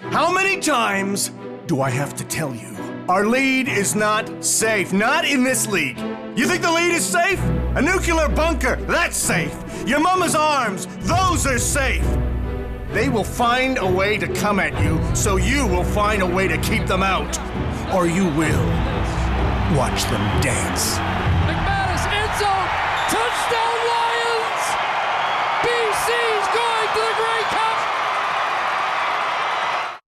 How many times do I have to tell you? Our lead is not safe, not in this league. You think the lead is safe? A nuclear bunker, that's safe. Your mama's arms, those are safe. They will find a way to come at you, so you will find a way to keep them out. Or you will watch them dance.